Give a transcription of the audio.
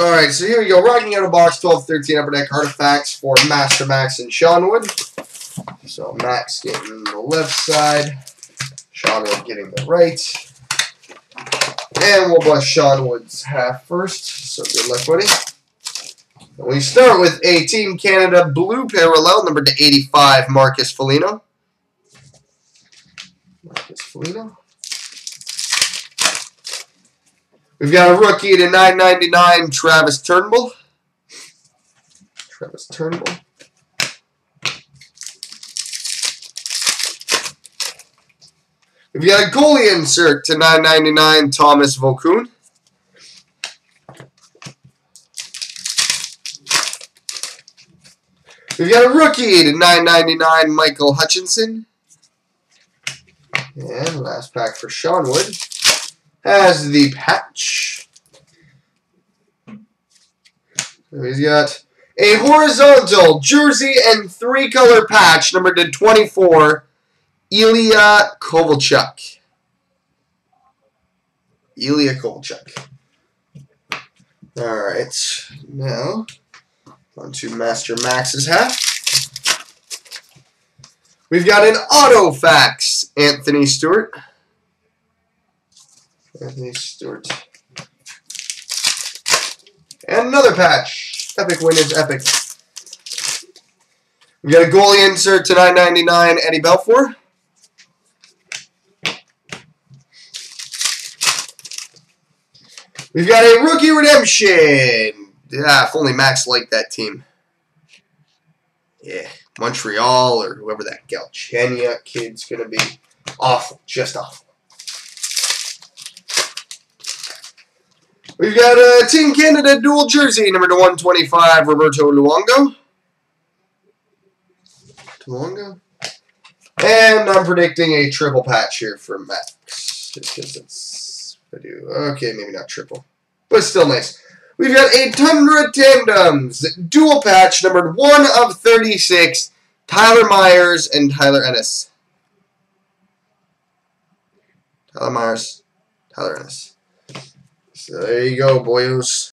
All right, so here you go. Rocking out of box 12-13 upper deck artifacts for Master Max and Seanwood. So Max getting the left side, Seanwood getting the right. And we'll bless Seanwood's half first. So good luck, buddy. And we start with a Team Canada blue parallel, number to 85, Marcus Foligno. We've got a rookie to 999, Travis Turnbull. We've got a goalie insert to 999, Thomas Volkun. We've got a rookie to 999, Michael Hutchinson. And last pack for Seanwood has the patch. So he's got a horizontal jersey and three-color patch, numbered to 24, Ilya Kovalchuk. All right, now on to Master Max's hat. We've got an Artifacts, Anthony Stewart. And another patch. Epic win is epic. We got a goalie insert to 999, Eddie Belfour. We've got a rookie redemption. Yeah, if only Max liked that team. Yeah, Montreal or whoever that Galchenia kid's going to be. Awful, just awful. We've got a Team Canada dual jersey, number to 125, Roberto Luongo. And I'm predicting a triple patch here for Max. Just because it's... Okay, maybe not triple. But still nice. We've got a Tundra Tandems dual patch, numbered 1 of 36, Tyler Myers and Tyler Ennis. Tyler Myers, Tyler Ennis. So there you go, boys.